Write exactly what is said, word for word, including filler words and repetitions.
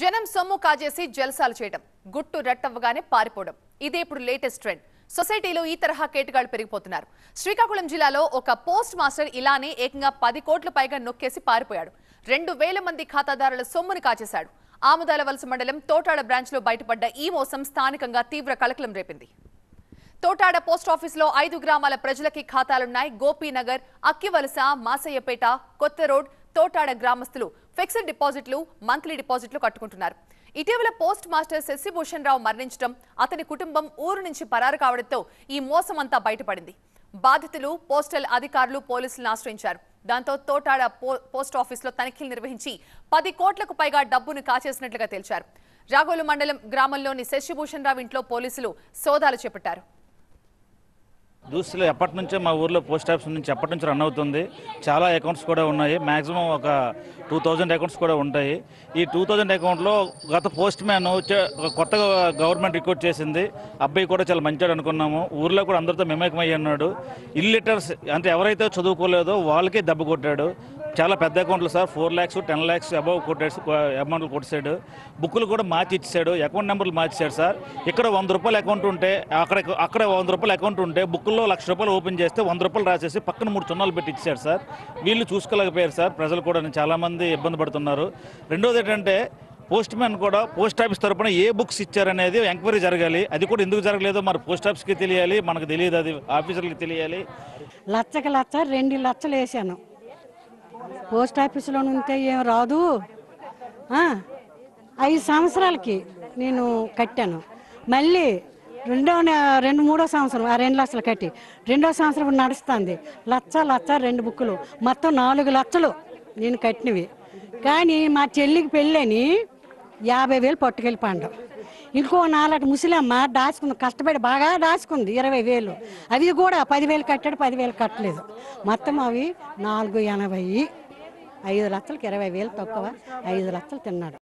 జనం సొమ్ము కాజేసి జల్సాలు చేయడం, గుట్టు రట్టవ్వగానే పారిపోవడం ఇదే ఇప్పుడు లేటెస్ట్ ట్రెండ్. సొసైటీలో ఈ తరహా కేటగాళ్లు పెరిగిపోతున్నారు. శ్రీకాకుళం జిల్లాలో ఒక పోస్ట్ మాస్టర్ ఇలానే ఏకంగా పది కోట్ల పైగా నొక్కేసి పారిపోయాడు. రెండు వేల మంది ఖాతాదారుల సొమ్ముని కాజేశాడు. ఆమదాల వలస మండలం తోటాడ బ్రాంచ్ లో బయటపడ్డ ఈ మోసం స్థానికంగా తీవ్ర కలకలం రేపింది. తోటాడ పోస్ట్ ఆఫీస్ లో ఐదు గ్రామాల ప్రజలకి ఖాతాలున్నాయి. గోపీనగర్, అక్కివలస, మాసయ్యపేట, కొత్త రోడ్, తోటాడ గ్రామస్తులు ఫిక్స్డ్ డిపాజిట్లు, మంత్లీ డిపాజిట్లు కట్టుకుంటున్నారు. ఇటీవల పోస్ట్ మాస్టర్ శశిభూషణ్ రావు మరణించడం, అతని కుటుంబం ఊరు నుంచి పరారు కావడంతో ఈ మోసం అంతా బయటపడింది. బాధితులు పోస్టల్ అధికారులు పోలీసులను ఆశ్రయించారు. దాంతో తోటాడ పోస్ట్ ఆఫీసులో తనిఖీలు నిర్వహించి పది కోట్లకు పైగా డబ్బును కాచేసినట్లుగా తేల్చారు. రాగోలు మండలం గ్రామంలోని శశిభూషణ్ రావు ఇంట్లో పోలీసులు సోదాలు చేపట్టారు. దూసులు ఎప్పటి నుంచో మా ఊర్లో పోస్ట్ ఆఫీస్ నుంచి ఎప్పటి నుంచి రన్ అవుతుంది. చాలా అకౌంట్స్ కూడా ఉన్నాయి. మ్యాక్సిమం ఒక టూ థౌజండ్ అకౌంట్స్ కూడా ఉంటాయి. ఈ టూ థౌజండ్ అకౌంట్లో గత పోస్ట్ మ్యాన్ కొత్తగా గవర్నమెంట్ రిక్రూట్ చేసింది. అబ్బాయి కూడా చాలా మంచివాడు అనుకున్నాము. ఊర్లో కూడా అందరితో మిమేకమయ్యి అన్నాడు. ఇల్లిటర్స్ అంటే ఎవరైతే చదువుకోలేదో వాళ్ళకే దెబ్బ కొట్టాడు. చాలా పెద్ద అకౌంట్లు sir, four lakhs ten lakhs above కొట్టేసి అమౌంట్లు కొట్టేశాడు. బుక్కులు కూడా మార్చి ఇచ్చాడు, అకౌంట్ నెంబర్లు మార్చేశాడు సార్. ఇక్కడ వంద రూపాయలు అకౌంట్ ఉంటే అక్కడ అక్కడ వంద రూపాయలు అకౌంట్ ఉంటే బుక్కుల్లో లక్ష రూపాయలు ఓపెన్ చేస్తే వంద రూపాయలు రాసేసి పక్కన మూడు సున్నాలు పెట్టి ఇచ్చాడు సార్. వీళ్ళు చూసుకోలేకపోయారు సార్. ప్రజలు కూడా చాలామంది ఇబ్బంది పడుతున్నారు. రెండోది ఏంటంటే పోస్ట్ మ్యాన్ కూడా పోస్ట్ ఆఫీస్ తరఫున ఏ బుక్స్ ఇచ్చారనేది ఎంక్వైరీ జరగాలి. అది కూడా ఎందుకు జరగలేదో మరి పోస్ట్ ఆఫీస్కి తెలియాలి, మనకు తెలియదు, అది ఆఫీసర్కి తెలియాలి. లచ్చకి లచ్చ రెండు లచ్చలు వేసాను. పోస్ట్ ఆఫీసులో ఉంటే ఏం రాదు. ఐదు సంవత్సరాలకి నేను కట్టాను. మళ్ళీ రెండో రెండు మూడో సంవత్సరం ఆ రెండు లక్షలు కట్టి రెండో సంవత్సరం నడుస్తుంది. లచ్చ లచ్చ రెండు బుక్కులు మొత్తం నాలుగు లక్షలు నేను కట్టినవి. కానీ మా చెల్లికి పెళ్ళని యాభై వేలు పట్టుకెళ్ళిపోండు. ఇంకో నాలుగు ముసలమ్మ దాచుకుంది, కష్టపడి బాగా దాచుకుంది ఇరవై వేలు. అవి కూడా పదివేలు కట్టాడు, పదివేలు కట్టలేదు. మొత్తం అవి నాలుగు ఎనభై ఐదు లక్షలకు ఇరవై వేలు తక్కువ ఐదు లక్షలు తిన్నాడు.